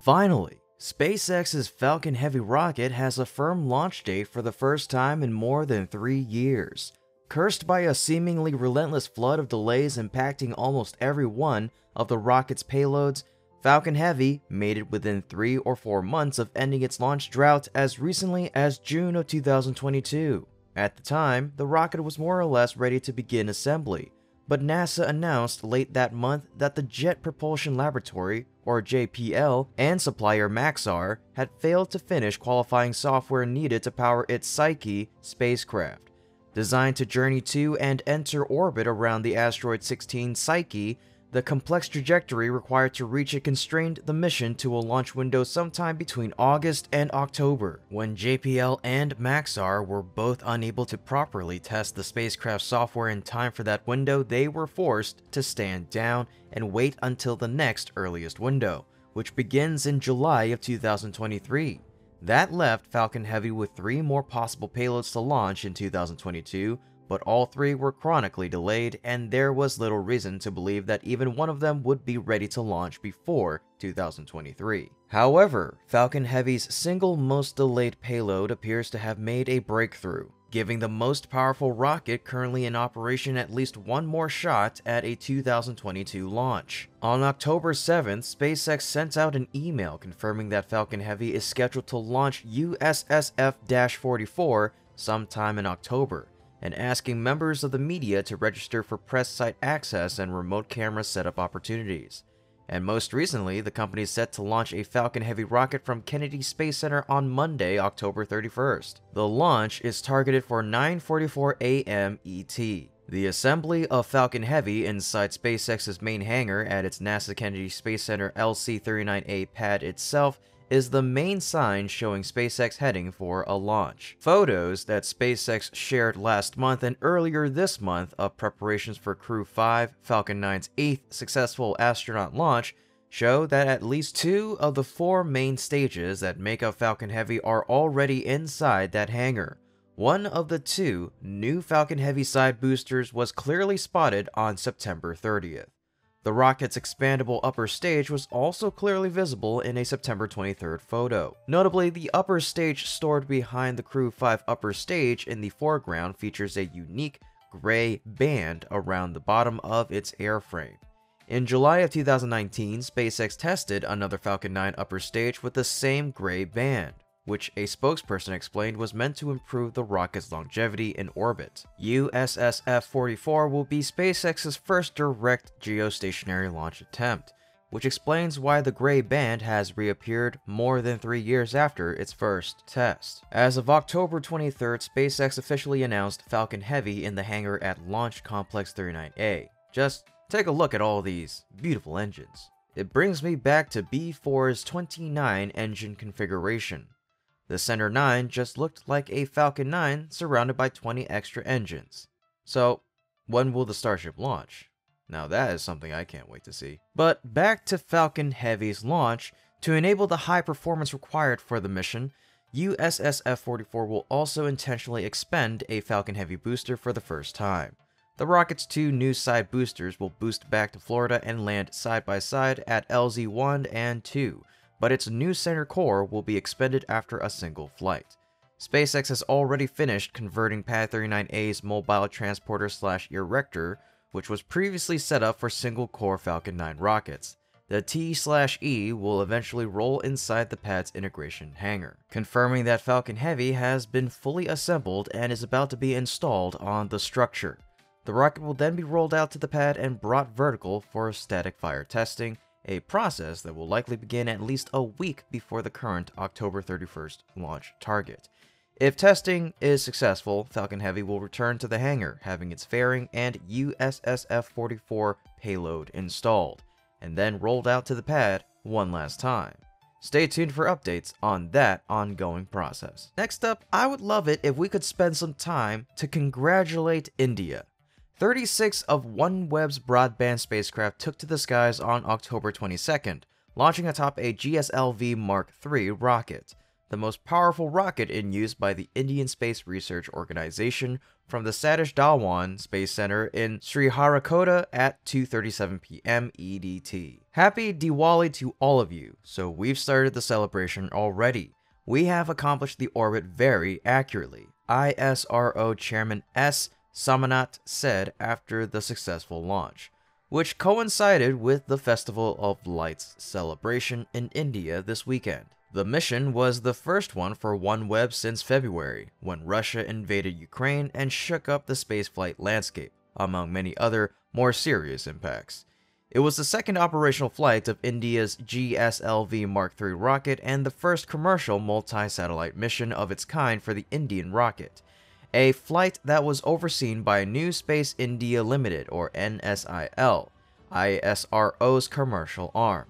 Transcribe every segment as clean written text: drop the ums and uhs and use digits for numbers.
Finally, SpaceX's Falcon Heavy rocket has a firm launch date for the first time in more than 3 years. Cursed by a seemingly relentless flood of delays impacting almost every one of the rocket's payloads, Falcon Heavy made it within 3 or 4 months of ending its launch drought as recently as June of 2022. At the time, the rocket was more or less ready to begin assembly, but NASA announced late that month that the Jet Propulsion Laboratory, or JPL, and supplier Maxar had failed to finish qualifying software needed to power its Psyche spacecraft. Designed to journey to and enter orbit around the asteroid 16 Psyche, the complex trajectory required to reach it constrained the mission to a launch window sometime between August and October, when JPL and Maxar were both unable to properly test the spacecraft software in time for that window. They were forced to stand down and wait until the next earliest window, which begins in July of 2023. That left Falcon Heavy with 3 more possible payloads to launch in 2022, but all 3 were chronically delayed, and there was little reason to believe that even one of them would be ready to launch before 2023. However, Falcon Heavy's single most delayed payload appears to have made a breakthrough, giving the most powerful rocket currently in operation at least one more shot at a 2022 launch. On October 7th, SpaceX sent out an email confirming that Falcon Heavy is scheduled to launch USSF-44 sometime in October, and asking members of the media to register for press site access and remote camera setup opportunities. And most recently, the company is set to launch a Falcon Heavy rocket from Kennedy Space Center on Monday, October 31st. The launch is targeted for 9:44 a.m. ET. The assembly of Falcon Heavy inside SpaceX's main hangar at its NASA Kennedy Space Center LC-39A pad itself is the main sign showing SpaceX heading for a launch. Photos that SpaceX shared last month and earlier this month of preparations for Crew 5, Falcon 9's 8th successful astronaut launch, show that at least 2 of the 4 main stages that make up Falcon Heavy are already inside that hangar. One of the 2 new Falcon Heavy side boosters was clearly spotted on September 30th. The rocket's expandable upper stage was also clearly visible in a September 23rd photo. Notably, the upper stage stored behind the Crew 5 upper stage in the foreground features a unique gray band around the bottom of its airframe. In July of 2019, SpaceX tested another Falcon 9 upper stage with the same gray band, which a spokesperson explained was meant to improve the rocket's longevity in orbit. USSF-44 will be SpaceX's first direct geostationary launch attempt, which explains why the gray band has reappeared more than 3 years after its first test. As of October 23rd, SpaceX officially announced Falcon Heavy in the hangar at Launch Complex 39A. Just take a look at all these beautiful engines. It brings me back to B4's 29 engine configuration. The Center 9 just looked like a Falcon 9 surrounded by 20 extra engines. So, when will the Starship launch? Now that is something I can't wait to see. But back to Falcon Heavy's launch. To enable the high performance required for the mission, USSF-44 will also intentionally expend a Falcon Heavy booster for the first time. The rocket's 2 new side boosters will boost back to Florida and land side by side at LZ-1 and 2. But its new center core will be expended after a single flight. SpaceX has already finished converting Pad 39A's mobile transporter/erector, which was previously set up for single-core Falcon 9 rockets. The T/E will eventually roll inside the pad's integration hangar, confirming that Falcon Heavy has been fully assembled and is about to be installed on the structure. The rocket will then be rolled out to the pad and brought vertical for static fire testing, a process that will likely begin at least a week before the current October 31st launch target. If testing is successful, Falcon Heavy will return to the hangar, having its fairing and USSF-44 payload installed, and then rolled out to the pad one last time. Stay tuned for updates on that ongoing process. Next up, I would love it if we could spend some time to congratulate India. 36 of OneWeb's broadband spacecraft took to the skies on October 22nd, launching atop a GSLV Mark III rocket. the most powerful rocket in use by the Indian Space Research Organization, from the Satish Dhawan Space Center in Sriharikota at 2:37 p.m. EDT. Happy Diwali to all of you, so we've started the celebration already. We have accomplished the orbit very accurately, ISRO Chairman S. Somanath said after the successful launch, which coincided with the Festival of Lights celebration in India this weekend. The mission was the first one for OneWeb since February, when Russia invaded Ukraine and shook up the spaceflight landscape, among many other, more serious impacts. It was the second operational flight of India's GSLV Mark III rocket and the first commercial multi-satellite mission of its kind for the Indian rocket, a flight that was overseen by New Space India Limited, or NSIL, ISRO's commercial arm.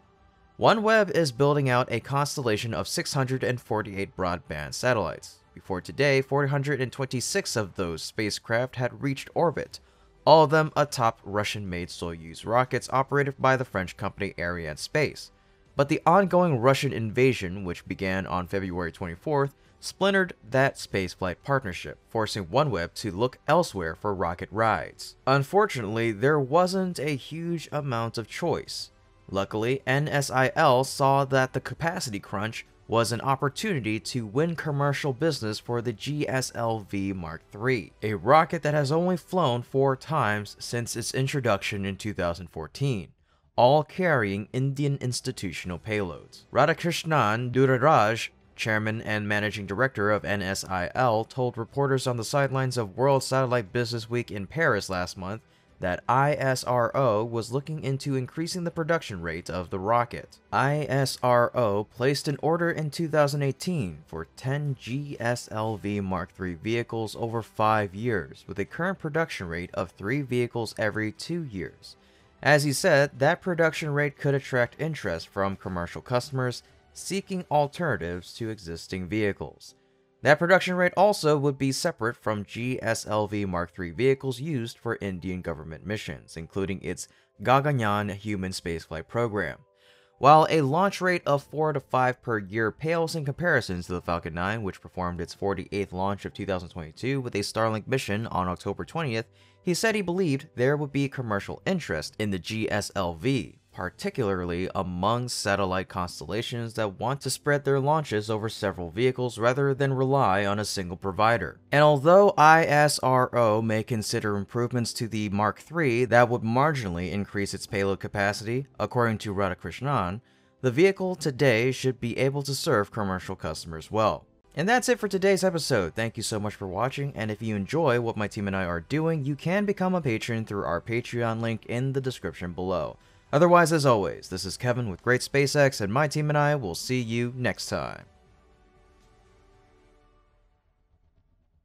OneWeb is building out a constellation of 648 broadband satellites. Before today, 426 of those spacecraft had reached orbit, all of them atop Russian-made Soyuz rockets operated by the French company Arianespace. But the ongoing Russian invasion, which began on February 24th, splintered that spaceflight partnership, forcing OneWeb to look elsewhere for rocket rides. Unfortunately, there wasn't a huge amount of choice. Luckily, NSIL saw that the capacity crunch was an opportunity to win commercial business for the GSLV Mark III, a rocket that has only flown 4 times since its introduction in 2014, all carrying Indian institutional payloads. Radhakrishnan Durairaj, chairman and managing director of NSIL, told reporters on the sidelines of World Satellite Business Week in Paris last month that ISRO was looking into increasing the production rate of the rocket. ISRO placed an order in 2018 for 10 GSLV Mark III vehicles over 5 years, with a current production rate of 3 vehicles every 2 years. As he said, that production rate could attract interest from commercial customers seeking alternatives to existing vehicles. That production rate also would be separate from GSLV Mark III vehicles used for Indian government missions, including its Gaganyaan human spaceflight program. While a launch rate of 4 to 5 per year pales in comparison to the Falcon 9, which performed its 48th launch of 2022 with a Starlink mission on October 20th, he said he believed there would be commercial interest in the GSLV, particularly among satellite constellations that want to spread their launches over several vehicles rather than rely on a single provider. And although ISRO may consider improvements to the Mark III that would marginally increase its payload capacity, according to Radhakrishnan, the vehicle today should be able to serve commercial customers well. And that's it for today's episode. Thank you so much for watching, and if you enjoy what my team and I are doing, you can become a patron through our Patreon link in the description below. Otherwise, as always, this is Kevin with Great SpaceX, and my team and I will see you next time.